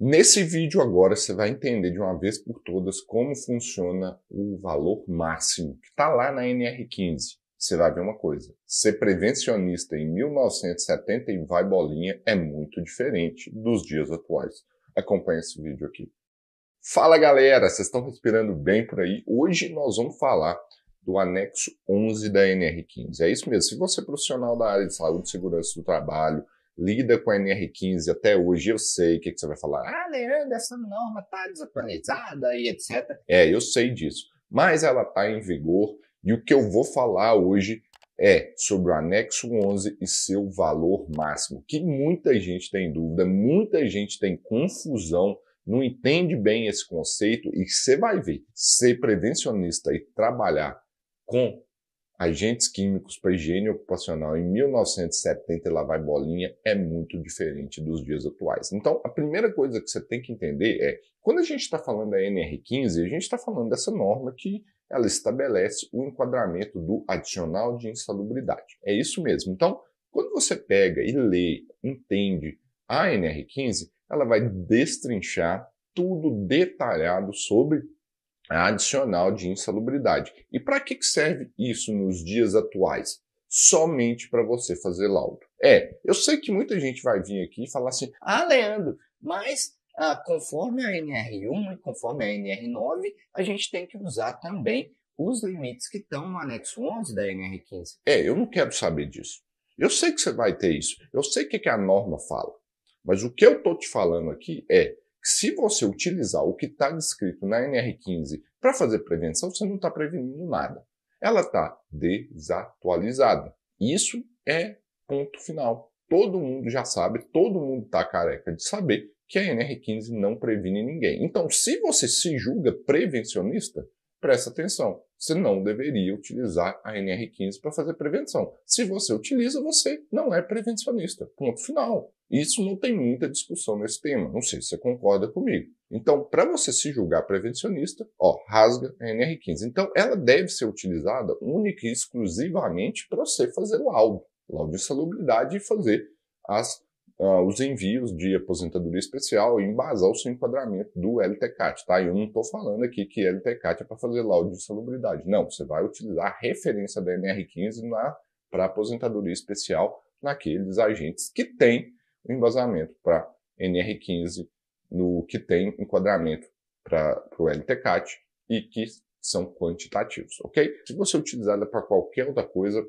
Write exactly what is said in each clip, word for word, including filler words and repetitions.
Nesse vídeo agora você vai entender de uma vez por todas como funciona o valor máximo que está lá na N R quinze. Você vai ver uma coisa, ser prevencionista em mil novecentos e setenta e vai bolinha é muito diferente dos dias atuais. Acompanha esse vídeo aqui. Fala galera, vocês estão respirando bem por aí? Hoje nós vamos falar do anexo onze da N R quinze. É isso mesmo, se você é profissional da área de saúde e segurança do trabalho, lida com a N R quinze até hoje, eu sei o que, que você vai falar. Ah, Leandro, essa norma está desatualizada e etcétera. É, eu sei disso, mas ela está em vigor e o que eu vou falar hoje é sobre o anexo onze e seu valor máximo, que muita gente tem dúvida, muita gente tem confusão, não entende bem esse conceito e você vai ver, ser prevencionista e trabalhar com agentes químicos para higiene ocupacional em mil novecentos e setenta e lá vai bolinha é muito diferente dos dias atuais. Então, a primeira coisa que você tem que entender é, quando a gente está falando da N R quinze, a gente está falando dessa norma que ela estabelece o enquadramento do adicional de insalubridade. É isso mesmo. Então, quando você pega e lê, entende a N R quinze, ela vai destrinchar tudo detalhado sobre a adicional de insalubridade. E para que serve isso nos dias atuais? Somente para você fazer laudo. É, eu sei que muita gente vai vir aqui e falar assim, ah, Leandro, mas ah, conforme a N R um e conforme a N R nove, a gente tem que usar também os limites que estão no anexo onze da N R quinze. É, eu não quero saber disso. Eu sei que você vai ter isso. Eu sei o que, que a norma fala. Mas o que eu estou te falando aqui é, se você utilizar o que está descrito na N R quinze para fazer prevenção, você não está prevenindo nada. Ela está desatualizada. Isso é ponto final. Todo mundo já sabe, todo mundo está careca de saber que a N R quinze não previne ninguém. Então, se você se julga prevencionista, presta atenção. Você não deveria utilizar a N R quinze para fazer prevenção. Se você utiliza, você não é prevencionista. Ponto final. Isso não tem muita discussão nesse tema. Não sei se você concorda comigo. Então, para você se julgar prevencionista, ó, rasga a N R quinze. Então, ela deve ser utilizada única e exclusivamente para você fazer laudo. Laudo de salubridade e fazer as, uh, os envios de aposentadoria especial e embasar o seu enquadramento do L T C A T, tá? Eu não estou falando aqui que L T C A T é para fazer laudo de salubridade. Não, você vai utilizar a referência da N R quinze para aposentadoria especial naqueles agentes que têm o embasamento para N R quinze, no que tem enquadramento para o L T C A T e que são quantitativos, ok? Se você utilizar ela para qualquer outra coisa,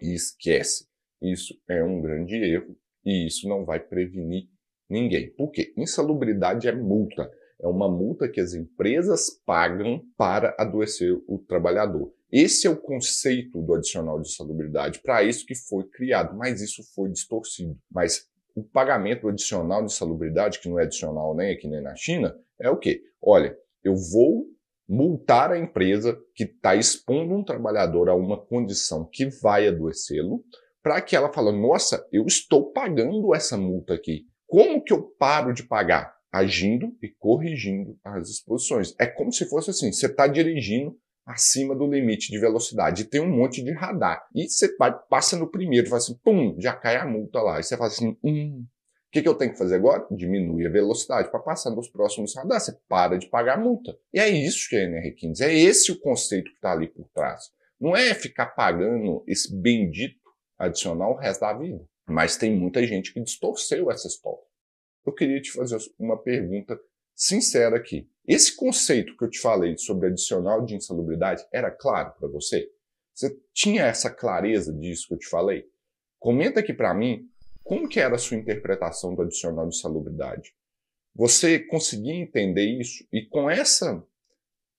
esquece. Isso é um grande erro e isso não vai prevenir ninguém. Por quê? Insalubridade é multa. É uma multa que as empresas pagam para adoecer o trabalhador. Esse é o conceito do adicional de insalubridade, para isso que foi criado, mas isso foi distorcido. Mas o pagamento adicional de insalubridade, que não é adicional nem aqui nem na China, é o quê? Olha, eu vou multar a empresa que está expondo um trabalhador a uma condição que vai adoecê-lo, para que ela fale, nossa, eu estou pagando essa multa aqui. Como que eu paro de pagar? Agindo e corrigindo as exposições. É como se fosse assim, você está dirigindo acima do limite de velocidade, tem um monte de radar, e você passa no primeiro, faz assim, pum, já cai a multa lá, e você faz assim, hum, o que, que eu tenho que fazer agora? Diminui a velocidade, para passar nos próximos radares, você para de pagar a multa. E é isso que é N R quinze, é esse o conceito que está ali por trás. Não é ficar pagando esse bendito adicional o resto da vida, mas tem muita gente que distorceu essa história. Eu queria te fazer uma pergunta sincera aqui. Esse conceito que eu te falei sobre adicional de insalubridade era claro para você? Você tinha essa clareza disso que eu te falei? Comenta aqui para mim como que era a sua interpretação do adicional de insalubridade. Você conseguia entender isso? E com essa,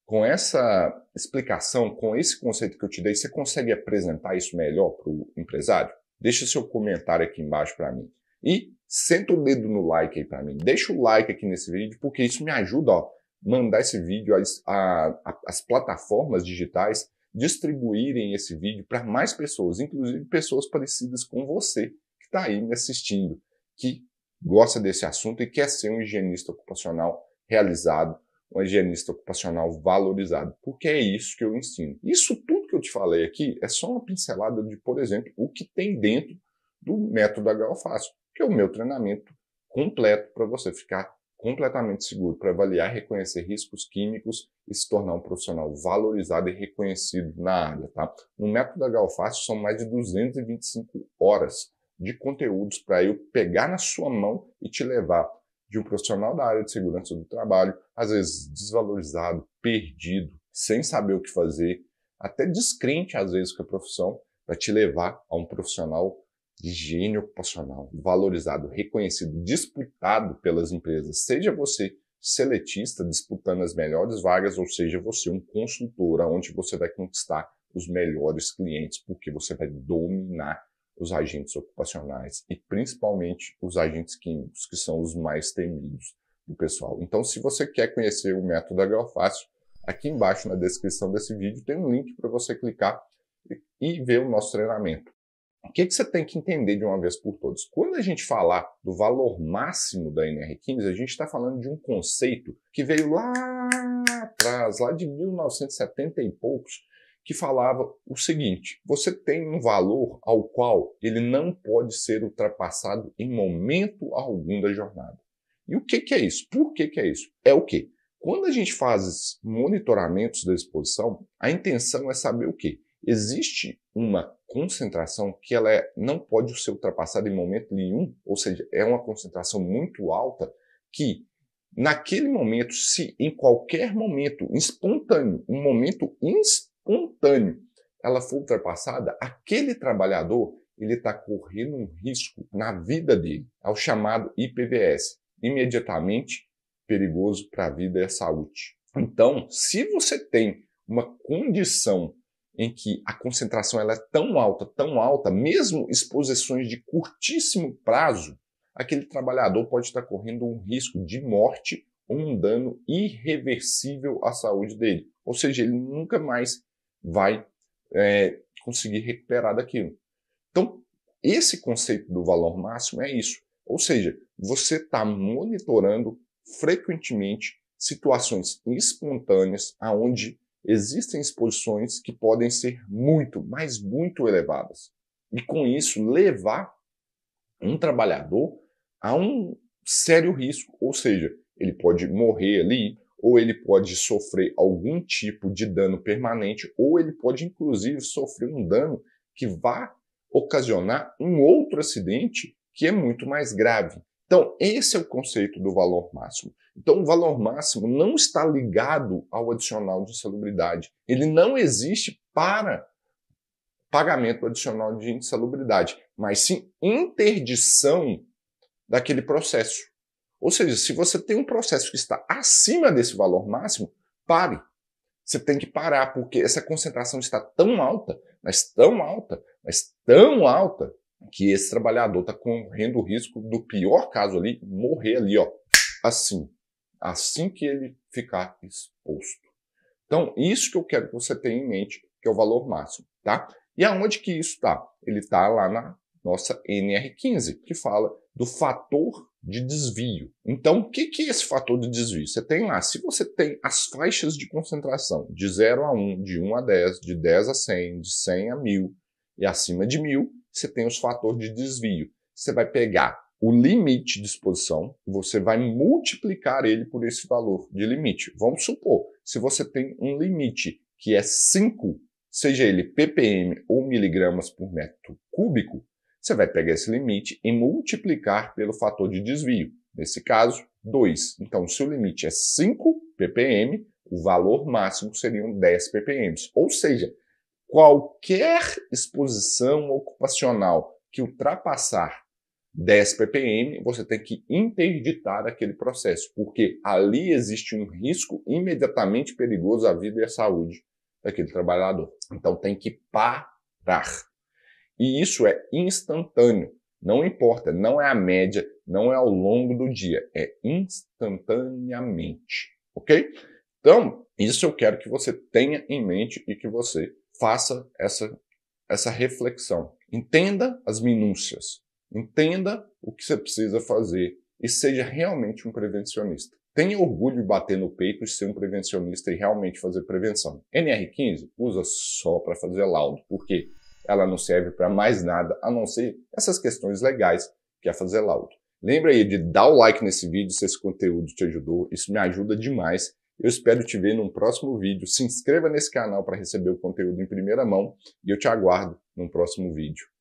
com essa explicação, com esse conceito que eu te dei, você consegue apresentar isso melhor para o empresário? Deixa seu comentário aqui embaixo para mim. E senta o dedo no like aí para mim. Deixa o like aqui nesse vídeo, porque isso me ajuda, ó, mandar esse vídeo às, a, às plataformas digitais distribuírem esse vídeo para mais pessoas, inclusive pessoas parecidas com você que está aí me assistindo, que gosta desse assunto e quer ser um higienista ocupacional realizado, um higienista ocupacional valorizado, porque é isso que eu ensino. Isso tudo que eu te falei aqui é só uma pincelada de, por exemplo, o que tem dentro do método H O Fácil, que é o meu treinamento completo para você ficar completamente seguro para avaliar e reconhecer riscos químicos e se tornar um profissional valorizado e reconhecido na área, tá? No método agá ó Fácil são mais de duzentas e vinte e cinco horas de conteúdos para eu pegar na sua mão e te levar de um profissional da área de segurança do trabalho, às vezes desvalorizado, perdido, sem saber o que fazer, até descrente às vezes com a profissão, para te levar a um profissional de gênio ocupacional, valorizado, reconhecido, disputado pelas empresas, seja você seletista disputando as melhores vagas, ou seja você um consultor, onde você vai conquistar os melhores clientes, porque você vai dominar os agentes ocupacionais e principalmente os agentes químicos, que são os mais temidos do pessoal. Então, se você quer conhecer o método agá ó Fácil, aqui embaixo na descrição desse vídeo tem um link para você clicar e ver o nosso treinamento. O que, que você tem que entender de uma vez por todas? Quando a gente falar do valor máximo da N R quinze, a gente está falando de um conceito que veio lá atrás, lá de mil novecentos e setenta e poucos, que falava o seguinte: você tem um valor ao qual ele não pode ser ultrapassado em momento algum da jornada. E o que, que é isso? Por que, que é isso? É o quê? Quando a gente faz monitoramentos da exposição, a intenção é saber o quê? Existe uma concentração que ela é, não pode ser ultrapassada em momento nenhum, ou seja, é uma concentração muito alta que, naquele momento, se em qualquer momento espontâneo, um momento espontâneo, ela for ultrapassada, aquele trabalhador ele está correndo um risco na vida dele, ao chamado I P V S, imediatamente perigoso para a vida e a saúde. Então, se você tem uma condição em que a concentração ela é tão alta, tão alta, mesmo exposições de curtíssimo prazo, aquele trabalhador pode estar correndo um risco de morte ou um dano irreversível à saúde dele. Ou seja, ele nunca mais vai é, conseguir recuperar daquilo. Então, esse conceito do valor máximo é isso. Ou seja, você está monitorando frequentemente situações espontâneas aonde existem exposições que podem ser muito, mas muito elevadas. E com isso, levar um trabalhador a um sério risco. Ou seja, ele pode morrer ali, ou ele pode sofrer algum tipo de dano permanente, ou ele pode, inclusive, sofrer um dano que vá ocasionar um outro acidente que é muito mais grave. Então, esse é o conceito do valor máximo. Então, o valor máximo não está ligado ao adicional de insalubridade. Ele não existe para pagamento adicional de insalubridade, mas sim interdição daquele processo. Ou seja, se você tem um processo que está acima desse valor máximo, pare. Você tem que parar, porque essa concentração está tão alta, mas tão alta, mas tão alta, que esse trabalhador está correndo o risco do pior caso ali, morrer ali, ó, assim. Assim que ele ficar exposto. Então, isso que eu quero que você tenha em mente, que é o valor máximo, tá? E aonde que isso está? Ele está lá na nossa N R quinze, que fala do fator de desvio. Então, o que, que é esse fator de desvio? Você tem lá, se você tem as faixas de concentração de zero a um, de um a dez, de dez a cem, de cem a mil e acima de mil, você tem os fatores de desvio. Você vai pegar o limite de exposição e você vai multiplicar ele por esse valor de limite. Vamos supor, se você tem um limite que é cinco, seja ele ppm ou miligramas por metro cúbico, você vai pegar esse limite e multiplicar pelo fator de desvio. Nesse caso, dois. Então, se o limite é cinco ppm, o valor máximo seriam dez ppm. Ou seja, qualquer exposição ocupacional que ultrapassar dez ppm, você tem que interditar aquele processo, porque ali existe um risco imediatamente perigoso à vida e à saúde daquele trabalhador. Então tem que parar. E isso é instantâneo. Não importa, não é a média, não é ao longo do dia, é instantaneamente. Ok? Então, isso eu quero que você tenha em mente e que você faça essa, essa reflexão. Entenda as minúcias. Entenda o que você precisa fazer e seja realmente um prevencionista. Tenha orgulho de bater no peito e ser um prevencionista e realmente fazer prevenção. N R quinze usa só para fazer laudo, porque ela não serve para mais nada a não ser essas questões legais que é fazer laudo. Lembra aí de dar o like nesse vídeo se esse conteúdo te ajudou, isso me ajuda demais. Eu espero te ver num próximo vídeo. Se inscreva nesse canal para receber o conteúdo em primeira mão e eu te aguardo num próximo vídeo.